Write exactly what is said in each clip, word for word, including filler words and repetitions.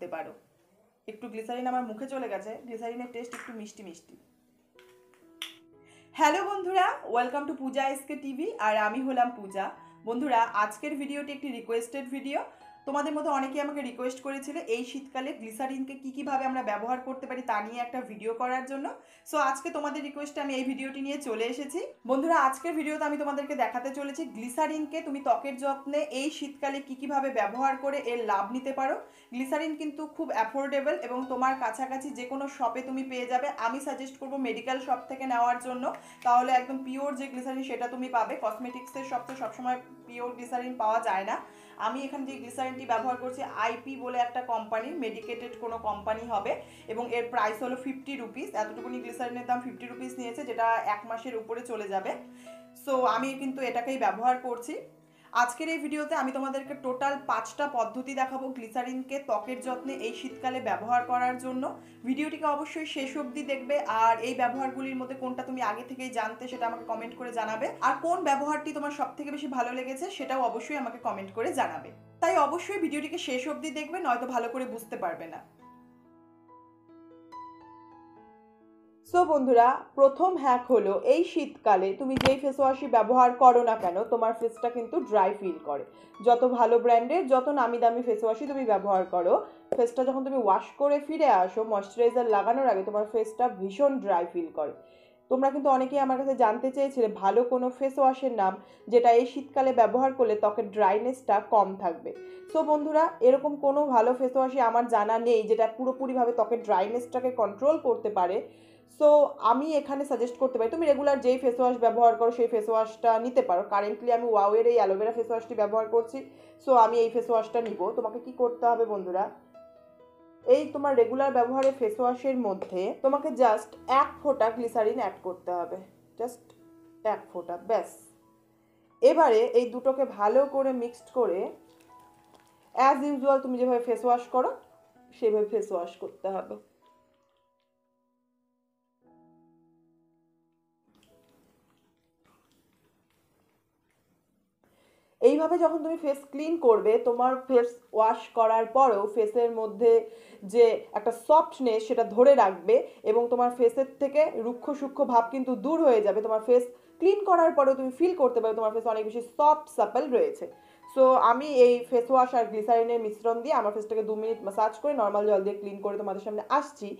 করতে পারো। একটু গ্লিসারিন আমার মুখে চলে গেছে, গ্লিসারিনের টেস্ট একটু মিষ্টি মিষ্টি। হ্যালো বন্ধুরা, welcome to Puja SK TV, আর আমি হলাম পূজা। বন্ধুরা, আজকের ভিডিওটি একটি রিকোয়েস্টেড ভিডিও। তোমাদের মধ্যে অনেকেই আমাকে রিকোয়েস্ট করেছিল এই শীতকালে গ্লিসারিনকে কী কীভাবে আমরা ব্যবহার করতে পারি তা নিয়ে একটা ভিডিও করার জন্য। সো আজকে তোমাদের রিকোয়েস্টে আমি এই ভিডিওটি নিয়ে চলে এসেছি। বন্ধুরা, আজকের ভিডিওতে আমি তোমাদেরকে দেখাতে চলেছি গ্লিসারিনকে তুমি ত্বকের যত্নে এই শীতকালে কী কীভাবে ব্যবহার করে এর লাভ নিতে পারো। গ্লিসারিন কিন্তু খুব অ্যাফোর্ডেবল এবং তোমার কাছাকাছি যে কোনো শপে তুমি পেয়ে যাবে। আমি সাজেস্ট করব মেডিকেল শপ থেকে নেওয়ার জন্য, তাহলে একদম পিওর যে গ্লিসারিন সেটা তুমি পাবে। কসমেটিক্সের শপ তো সবসময় পিওর গ্লিসারিন পাওয়া যায় না। আমি এখানে যে গ্লিসারিনটি ব্যবহার করছি আইপি বলে একটা কোম্পানি, মেডিকেটেড কোনো কোম্পানি হবে, এবং এর প্রাইস হলো ফিফটি রুপিস। এতটুকুনি গ্লিসারিনের দাম ফিফটি রুপিস নিয়েছে, যেটা এক মাসের উপরে চলে যাবে। সো আমি কিন্তু এটাকেই ব্যবহার করছি। আজকের এই ভিডিওতে আমি তোমাদেরকে টোটাল পাঁচটা পদ্ধতি দেখাবো গ্লিসারিনকে ত্বকের যত্নে এই শীতকালে ব্যবহার করার জন্য। ভিডিওটিকে অবশ্যই শেষ অবধি দেখবে, আর এই ব্যবহারগুলির মধ্যে কোনটা তুমি আগে থেকেই জানতে সেটা আমাকে কমেন্ট করে জানাবে, আর কোন ব্যবহারটি তোমার সবথেকে বেশি ভালো লেগেছে সেটাও অবশ্যই আমাকে কমেন্ট করে জানাবে। তাই অবশ্যই ভিডিওটিকে শেষ অবধি দেখবে, নয়তো ভালো করে বুঝতে পারবে না। সো বন্ধুরা, প্রথম হ্যাক হলো এই শীতকালে তুমি যেই ফেস ওয়াশই ব্যবহার করো না কেন তোমার ফেসটা কিন্তু ড্রাই ফিল করে। যত ভালো ব্র্যান্ডের, যত নামি দামি ফেস ওয়াশই তুমি ব্যবহার করো, ফেসটা যখন তুমি ওয়াশ করে ফিরে আসো ময়শ্চারাইজার লাগানোর আগে তোমার ফেসটা ভীষণ ড্রাই ফিল করে। তোমরা কিন্তু অনেকেই আমার কাছে জানতে চেয়েছিলে ভালো কোনো ফেস ওয়াশের নাম যেটা এই শীতকালে ব্যবহার করলে ত্বকের ড্রাইনেসটা কম থাকবে। সো বন্ধুরা, এরকম কোনো ভালো ফেস ওয়াশই আমার জানা নেই যেটা পুরোপুরিভাবে ত্বকের ড্রাইনেসটাকে কন্ট্রোল করতে পারে। সো আমি এখানে সাজেস্ট করতে পারি তুমি রেগুলার যেই ফেস ওয়াশ ব্যবহার করো সেই ফেস ওয়াশটা নিতে পারো। কারেন্টলি আমি ওয়াওয়ের এই অ্যালোভেরা ফেস ওয়াশটি ব্যবহার করছি, সো আমি এই ফেস ওয়াশটা নিব। তোমাকে কি করতে হবে বন্ধুরা, এই তোমার রেগুলার ব্যবহারে ফেস ওয়াশের মধ্যে তোমাকে জাস্ট এক ফোঁটা গ্লিসারিন অ্যাড করতে হবে, জাস্ট এক ফোঁটা, ব্যাস। এবারে এই দুটোকে ভালো করে মিক্সড করে অ্যাজ ইউজুয়াল তুমি যেভাবে ফেস ওয়াশ করো সেভাবে ফেস ওয়াশ করতে হবে। এইভাবে যখন তুমি ফেস ক্লিন করবে, তোমার ফেস ওয়াশ করার পরেও ফেসের মধ্যে যে একটা সফটনেস সেটা ধরে রাখবে, এবং তোমার ফেসের থেকে রুক্ষ সূক্ষ্ম ভাব কিন্তু দূর হয়ে যাবে। তোমার ফেস ক্লিন করার পরেও তুমি ফিল করতে পারো তোমার ফেস অনেক বেশি সফট সাপল রয়েছে। সো আমি এই ফেস ওয়াশ আর গ্লিসারিনের মিশ্রণ দিয়ে আমার ফেসটাকে দু মিনিট ম্যাসাজ করে নর্মাল জল দিয়ে ক্লিন করে তোমাদের সামনে আসছি।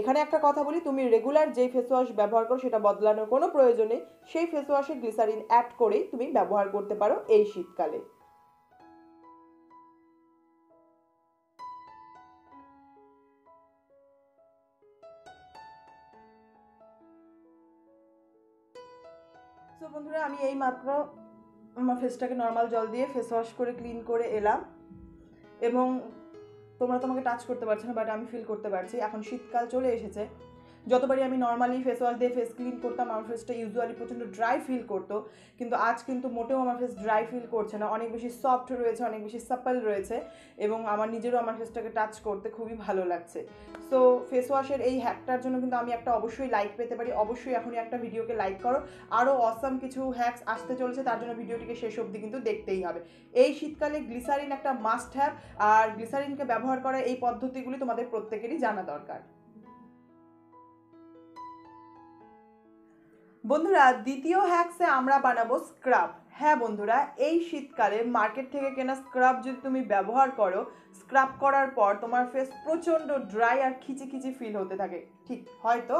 এখানে একটা কথা বলি, তুমি রেগুলার যেই ফেস ওয়াশ ব্যবহার করো সেটা বদলানোর কোনো প্রয়োজন নেই, সেই ফেস ওয়াশে গ্লিসারিন অ্যাড করেই তুমি ব্যবহার করতে পারো এই শীতকালে। তো বন্ধুরা, আমি এই মাত্র আমার ফেসটাকে নর্মাল জল দিয়ে ফেস ওয়াশ করে ক্লিন করে এলাম, এবং তোমরা তোমাকে টাচ করতে পারছো না, বাট আমি ফিল করতে পারছি। এখন শীতকাল চলে এসেছে, যতবারই আমি নর্মালি ফেস ওয়াশ দিয়ে ফেস ক্লিন করতাম আমার ফেসটা ইউজুয়ালি প্রচণ্ড ড্রাই ফিল করতো, কিন্তু আজ কিন্তু মোটেও আমার ফেস ড্রাই ফিল করছে না, অনেক বেশি সফট রয়েছে, অনেক বেশি সাপল রয়েছে, এবং আমার নিজেরও আমার ফেসটাকে টাচ করতে খুবই ভালো লাগছে। সো ফেস ওয়াশের এই হ্যাকটার জন্য কিন্তু আমি একটা অবশ্যই লাইক পেতে পারি। অবশ্যই এখনই একটা ভিডিওকে লাইক করো, আরও অসাম কিছু হ্যাকস আসতে চলেছে, তার জন্য ভিডিওটিকে শেষ অবধি কিন্তু দেখতেই হবে। এই শীতকালে গ্লিসারিন একটা মাস্ট হ্যাভ, আর গ্লিসারিনকে ব্যবহার করা এই পদ্ধতিগুলি তোমাদের প্রত্যেকেরই জানা দরকার। বন্ধুরা, দ্বিতীয় হ্যাকসে আমরা বানাবো স্ক্রাব। হ্যাঁ বন্ধুরা, এই শীতকালে মার্কেট থেকে কেনা স্ক্রাব যদি তুমি ব্যবহার করো, স্ক্রাব করার পর তোমার ফেস প্রচণ্ড ড্রাই আর খিচি খিচি ফিল হতে থাকে, ঠিক হয়তো।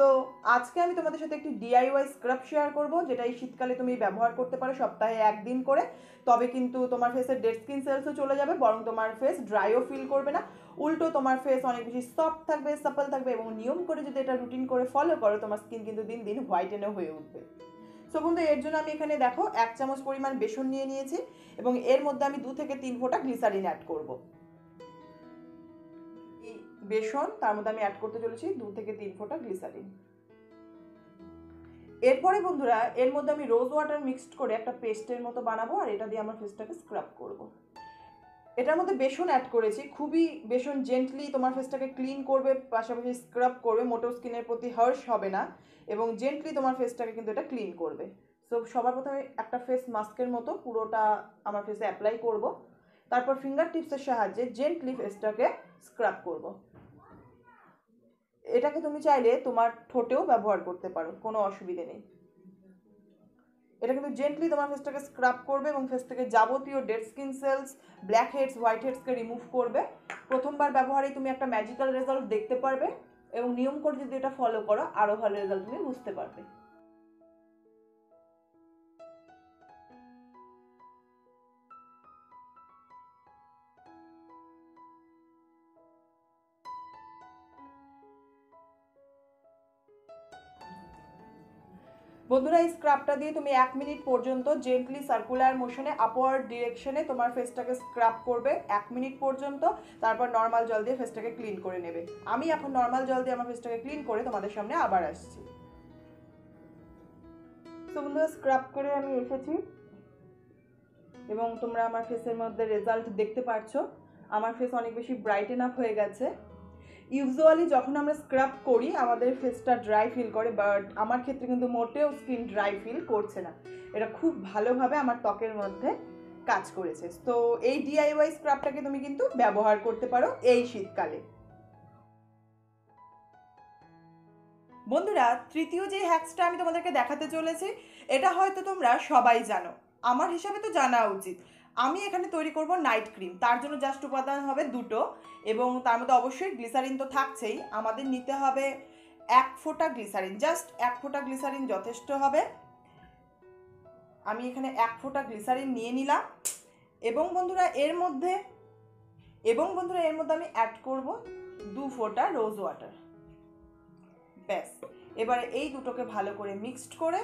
তো আজকে আমি তোমাদের সাথে একটি ডিআইওয়াই স্ক্রাব শেয়ার করব, যেটা এই শীতকালে তুমি ব্যবহার করতে পারো সপ্তাহে একদিন করে। তবে কিন্তু তোমার ফেসের ডেড স্কিন সেলসও চলে যাবে, বরং তোমার ফেস ড্রাইও ফিল করবে না, উল্টো তোমার ফেস অনেক বেশি সফট থাকবে, সাপল থাকবে, এবং নিয়ম করে যদি এটা রুটিন করে ফলো করো তোমার স্কিন কিন্তু দিন দিন হোয়াইটেনও হয়ে উঠবে। সো বন্ধু, এর জন্য আমি এখানে দেখো এক চামচ পরিমাণ বেসন নিয়ে নিয়েছি, এবং এর মধ্যে আমি দু থেকে তিন ফোঁটা গ্লিসারিন অ্যাড করবো। বেসন, তার মধ্যে আমি অ্যাড করতে চলেছি দু থেকে তিন ফোঁটা গ্লিসারিন। এরপরে বন্ধুরা এর মধ্যে আমি রোজ ওয়াটার মিক্সড করে একটা পেস্টের মতো বানাবো, আর এটা দিয়ে আমার ফেসটাকে স্ক্রাব করব। এটার মধ্যে বেসন অ্যাড করেছি, খুবই বেসন জেন্টলি তোমার ফেসটাকে ক্লিন করবে, পাশাপাশি স্ক্রাব করবে, মোটো স্কিনের প্রতি হার্শ হবে না, এবং জেন্টলি তোমার ফেসটাকে কিন্তু এটা ক্লিন করবে। সো সবার প্রথমে একটা ফেস মাস্কের মতো পুরোটা আমার ফেসে অ্যাপ্লাই করব। তারপর ফিঙ্গার টিপসের সাহায্যে জেন্টলি ফেসটাকে স্ক্রাব করব। এটাকে তুমি চাইলে তোমার ঠোঁটেও ব্যবহার করতে পারো, কোনো অসুবিধে নেই। এটা কিন্তু জেন্টলি তোমার ফেসটাকে স্ক্রাব করবে এবং ফেস থেকে যাবতীয় dead skin cells, black heads, white হেডসকে রিমুভ করবে। প্রথমবার ব্যবহারেই তুমি একটা ম্যাজিক্যাল রেজাল্ট দেখতে পারবে এবং নিয়ম করে যদি এটা ফলো করো আরও ভালো রেজাল্ট তুমি বুঝতে পারবে। বন্ধুরা, এই স্ক্রাবটা দিয়ে তুমি এক মিনিট পর্যন্ত জেন্টলি সার্কুলার মোশনে আপওয়ার্ড ডিরেকশনে তোমার ফেসটাকে স্ক্রাব করবে এক মিনিট পর্যন্ত। তারপর নর্মাল জল দিয়ে ফেসটাকে ক্লিন করে নেবে। আমি এখন নর্মাল জল দিয়ে আমার ফেসটাকে ক্লিন করে তোমাদের সামনে আবার আসছি। তো বন্ধুরা, স্ক্রাব করে আমি এসেছি এবং তোমরা আমার ফেসের মধ্যে রেজাল্ট দেখতে পাচ্ছ। আমার ফেস অনেক বেশি ব্রাইটেন আপ হয়ে গেছে। ইউজুয়ালি যখন আমরা স্ক্রাব করি আমাদের ফেসটা ড্রাই ফিল করে, বাট আমার ক্ষেত্রে কিন্তু মোটেও স্কিন ড্রাই ফিল করছে না। এটা খুব ভালোভাবে আমার ত্বকের মধ্যে কাজ করেছে। তো এই ডিআইওয়াই স্ক্রাবটাকে তুমি কিন্তু ব্যবহার করতে পারো এই শীতকালে। বন্ধুরা, তৃতীয় যে হ্যাকসটা আমি তোমাদেরকে দেখাতে চলেছি এটা হয়তো তোমরা সবাই জানো, আমার হিসাবে তো জানা উচিত। আমি এখানে তৈরি করব নাইট ক্রিম। তার জন্য জাস্ট উপাদান হবে দুটো এবং তার মধ্যে অবশ্যই গ্লিসারিন তো থাকছেই। আমাদের নিতে হবে এক ফোঁটা গ্লিসারিন, জাস্ট এক ফোঁটা গ্লিসারিন যথেষ্ট হবে। আমি এখানে এক ফোঁটা গ্লিসারিন নিয়ে নিলাম এবং বন্ধুরা এর মধ্যে এবং বন্ধুরা এর মধ্যে আমি অ্যাড করব দু ফোঁটা রোজ ওয়াটার। ব্যাস, এবারে এই দুটোকে ভালো করে মিক্সড করে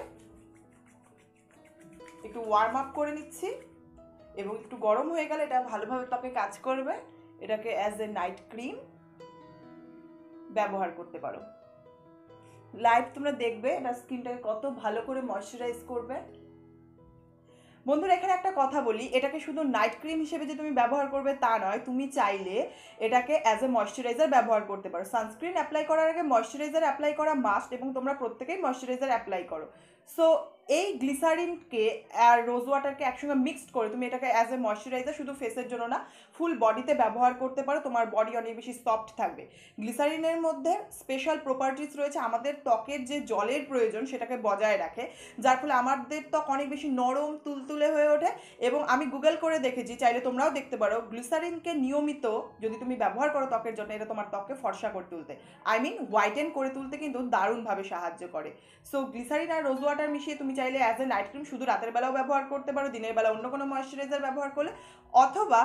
একটু ওয়ার্ম আপ করে নিচ্ছি এবং একটু গরম হয়ে গেলে এটা ভালোভাবে ত্বকে কাজ করবে। এটাকে অ্যাজ এ নাইট ক্রিম ব্যবহার করতে পারো। লাইভ তোমরা দেখবে এটা স্কিনটাকে কত ভালো করে ময়শ্চারাইজ করবে। বন্ধুরা, এখানে একটা কথা বলি, এটাকে শুধু নাইট ক্রিম হিসেবে যে তুমি ব্যবহার করবে তা নয়, তুমি চাইলে এটাকে অ্যাজ এ ময়শ্চারাইজার ব্যবহার করতে পারো। সানস্ক্রিন অ্যাপ্লাই করার আগে ময়শ্চারাইজার অ্যাপ্লাই করা মাস্ট এবং তোমরা প্রত্যেকেই ময়শ্চারাইজার অ্যাপ্লাই করো। সো এই গ্লিসারিনকে আর রোজ ওয়াটারকে একসঙ্গে মিক্সড করে তুমি এটাকে অ্যাজ এ ময়শ্চারাইজার শুধু ফেসের জন্য না, ফুল বডিতে ব্যবহার করতে পারো। তোমার বডি অনেক বেশি সফট থাকবে। গ্লিসারিনের মধ্যে স্পেশাল প্রপার্টিস রয়েছে, আমাদের ত্বকের যে জলের প্রয়োজন সেটাকে বজায় রাখে, যার ফলে আমাদের ত্বক অনেক বেশি নরম তুলতুলে হয়ে ওঠে। এবং আমি গুগল করে দেখেছি, চাইলে তোমরাও দেখতে পারো, গ্লিসারিনকে নিয়মিত যদি তুমি ব্যবহার করো ত্বকের জন্য, এটা তোমার ত্বককে ফর্সা করে তুলতে, আই মিন হোয়াইটেন করে তুলতে কিন্তু দারুণভাবে সাহায্য করে। সো গ্লিসারিন আর রোজ ওয়াটার মিশিয়ে তুমি চাইলে অ্যাজ এ নাইট ক্রিম শুধু রাতের বেলাও ব্যবহার করতে পারো, দিনের বেলা অন্য কোনো ময়শ্চারাইজার ব্যবহার করলে, অথবা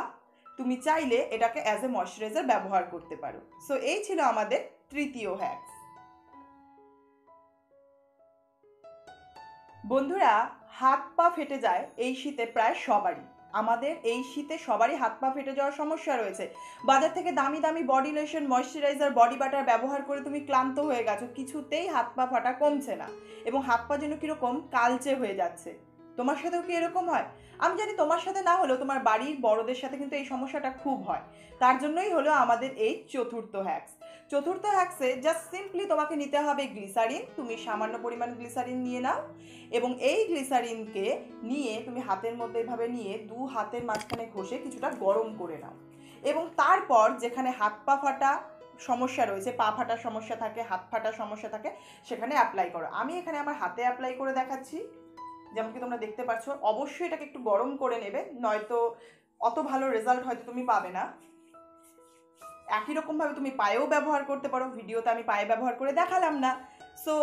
তুমি চাইলে এটাকে অ্যাজ এ ময়শ্চারাইজার ব্যবহার করতে পারো। সো এই ছিল আমাদের তৃতীয় হ্যাকস। বন্ধুরা, হাত পা ফেটে যায় এই শীতে প্রায় সবারই। আমাদের এই শীতে সবারই হাত পা ফেটে যাওয়ার সমস্যা রয়েছে। বাজার থেকে দামি দামি body lotion, moisturiser, body butter ব্যবহার করে তুমি ক্লান্ত হয়ে গেছো, কিছুতেই হাত পা ফাটা কমছে না এবং হাত পা যেন কীরকম কালচে হয়ে যাচ্ছে। তোমার সাথেও কি এরকম হয়? আমি জানি তোমার সাথে না হলেও তোমার বাড়ির বড়দের সাথে কিন্তু এই সমস্যাটা খুব হয়। তার জন্যই হলো আমাদের এই চতুর্থ হ্যাক্স। চতুর্থ হ্যাক্সে জাস্ট সিম্পলি তোমাকে নিতে হবে গ্লিসারিন। তুমি সামান্য পরিমাণ গ্লিসারিন নিয়ে নাও এবং এই গ্লিসারিনকে নিয়ে তুমি হাতের মধ্যে এভাবে নিয়ে দু হাতের মাঝখানে ঘষে কিছুটা গরম করে নাও এবং তারপর যেখানে হাত পা ফাটা সমস্যা রয়েছে, পা ফাটার সমস্যা থাকে, হাত ফাটার সমস্যা থাকে, সেখানে অ্যাপ্লাই করো। আমি এখানে আমার হাতে অ্যাপ্লাই করে দেখাচ্ছি, যেমন কি তোমরা দেখতে পাচ্ছ। অবশ্যই এটাকে একটু গরম করে নেবে, নয়তো অত ভালো রেজাল্ট হয়তো তুমি পাবে না। একই রকমভাবে তুমি পায়েও ব্যবহার করতে পারো। ভিডিওতে আমি পায়ে ব্যবহার করে দেখালাম না। সো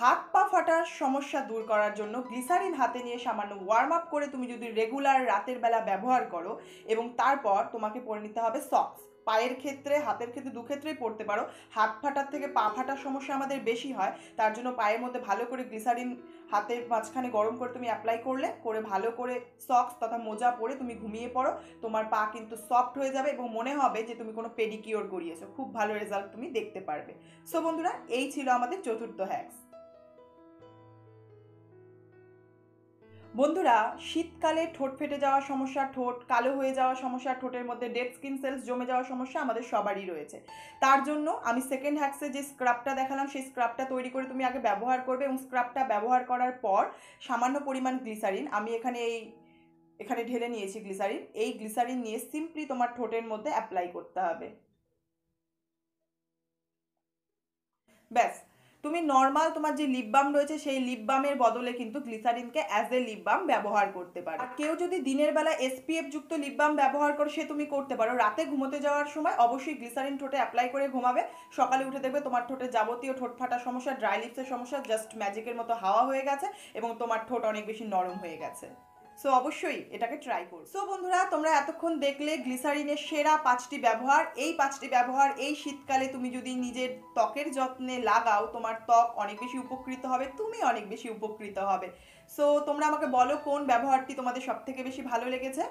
হাত পা ফাটার সমস্যা দূর করার জন্য গ্লিসারিন হাতে নিয়ে সামান্য ওয়ার্ম আপ করে তুমি যদি রেগুলার রাতের বেলা ব্যবহার করো এবং তারপর তোমাকে পরে নিতে হবে সক্স। পায়ের ক্ষেত্রে, হাতের ক্ষেত্রে, দু ক্ষেত্রেই পড়তে পারো। হাত ফাটার থেকে পা ফাটার সমস্যা আমাদের বেশি হয়, তার জন্য পায়ের মধ্যে ভালো করে গ্লিসারিন হাতের মাঝখানে গরম করে তুমি অ্যাপ্লাই করলে, করে ভালো করে সক্স তথা মোজা পরে তুমি ঘুমিয়ে পড়ো। তোমার পা কিন্তু সফট হয়ে যাবে এবং মনে হবে যে তুমি কোনো পেডিকিওর করিয়েছো। খুব ভালো রেজাল্ট তুমি দেখতে পারবে। সো বন্ধুরা, এই ছিল আমাদের চতুর্থ হ্যাকস। বন্ধুরা, শীতকালে ঠোঁট ফেটে যাওয়ার সমস্যা, ঠোঁট কালো হয়ে যাওয়ার সমস্যা, ঠোঁটের মধ্যে ডেড স্কিন সেলস জমে যাওয়ার সমস্যা আমাদের সবারই রয়েছে। তার জন্য আমি সেকেন্ড হ্যাক্সে যে স্ক্রাবটা দেখালাম, সেই স্ক্রাবটা তৈরি করে তুমি আগে ব্যবহার করবে এবং স্ক্রাবটা ব্যবহার করার পর সামান্য পরিমাণ গ্লিসারিন, আমি এখানে এই এখানে ঢেলে নিয়েছি গ্লিসারিন। এই গ্লিসারিন নিয়ে সিম্পলি তোমার ঠোঁটের মধ্যে অ্যাপ্লাই করতে হবে। ব্যাস, তুমি নর্মাল তোমার যে লিপ বাম রয়েছে সেই লিপ বামের বদলে কিন্তু গ্লিসারিনকে অ্যাজ এ লিপ বাম ব্যবহার করতে পারো। আর কেউ যদি দিনের বেলা এসপিএফ যুক্ত লিপ বাম ব্যবহার করো সে তুমি করতে পারো। রাতে ঘুমোতে যাওয়ার সময় অবশ্যই গ্লিসারিন ঠোঁটে অ্যাপ্লাই করে ঘুমাবে। সকালে উঠে দেখবে তোমার ঠোঁটে যাবতীয় ঠোঁট ফাটা সমস্যা, ড্রাই লিপসের সমস্যা জাস্ট ম্যাজিকের মতো হাওয়া হয়ে গেছে এবং তোমার ঠোঁট অনেক বেশি নরম হয়ে গেছে। সো অবশ্যই এটাকে ট্রাই করো। সো বন্ধুরা, তোমরা এতক্ষণ দেখলে গ্লিসারিনের সেরা পাঁচটি ব্যবহার। এই পাঁচটি ব্যবহার এই শীতকালে তুমি যদি নিজের ত্বকের যত্নে লাগাও তোমার ত্বক অনেক বেশি উপকৃত হবে, তুমি অনেক বেশি উপকৃত হবে। সো তোমরা আমাকে বলো কোন ব্যবহারটি তোমাদের সবথেকে বেশি ভালো লেগেছে।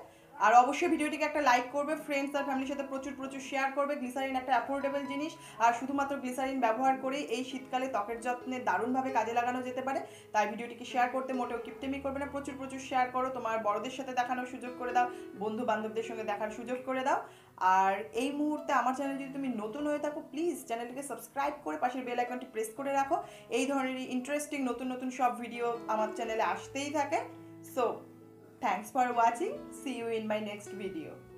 আর অবশ্যই ভিডিওটিকে একটা লাইক করবে, ফ্রেন্ডস আর ফ্যামিলির সাথে প্রচুর প্রচুর শেয়ার করবে। গ্লিসারিন একটা অ্যাফোর্ডেবল জিনিস, আর শুধুমাত্র গ্লিসারিন ব্যবহার করে এই শীতকালে ত্বকের যত্নে দারুণভাবে কাজে লাগানো যেতে পারে। তাই ভিডিওটিকে শেয়ার করতে মোটেও কিপটেমি করবে না, প্রচুর প্রচুর শেয়ার করো, তোমার বড়দের সাথে দেখানোর সুযোগ করে দাও, বন্ধু বান্ধবদের সঙ্গে দেখার সুযোগ করে দাও। আর এই মুহূর্তে আমার চ্যানেল যদি তুমি নতুন হয়ে থাকো প্লিজ চ্যানেলটিকে সাবস্ক্রাইব করে পাশের বেল আইকনটি প্রেস করে রাখো। এই ধরনেরই ইন্টারেস্টিং নতুন নতুন সব ভিডিও আমার চ্যানেলে আসতেই থাকে। So thanks for watching. See you in my next video.